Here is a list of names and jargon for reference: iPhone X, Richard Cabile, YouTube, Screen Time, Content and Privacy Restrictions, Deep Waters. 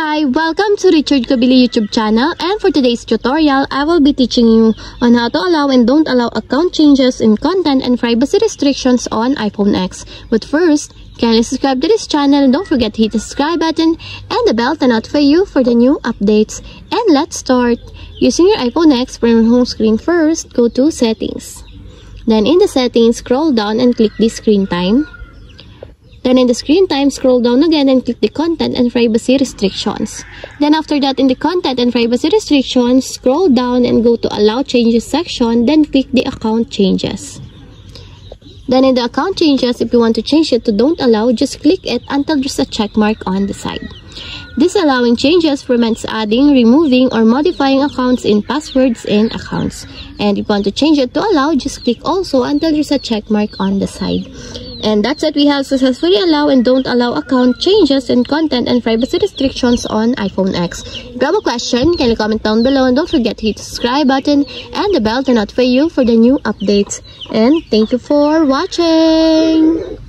Hi, welcome to Richard Cabile YouTube channel, and for today's tutorial, I will be teaching you on how to allow and don't allow account changes in content and privacy restrictions on iPhone X. But first, kindly subscribe to this channel and don't forget to hit the subscribe button and the bell to notify you for the new updates. And let's start. Using your iPhone X from your home screen first, go to Settings. Then in the Settings, scroll down and click the Screen Time. Then in the screen time, scroll down again and click the content and privacy restrictions. Then after that, in the content and privacy restrictions, scroll down and go to allow changes section, then click the account changes. Then in the account changes, if you want to change it to don't allow, just click it until there's a check mark on the side. Disallowing changes prevents adding, removing, or modifying accounts in passwords and accounts. And if you want to change it to allow, just click also until there's a check mark on the side. And that's it. We have successfully allow and don't allow account changes in content and privacy restrictions on iPhone X. If you have a question, kindly comment down below and don't forget to hit the subscribe button and the bell to notify you for the new updates. And thank you for watching!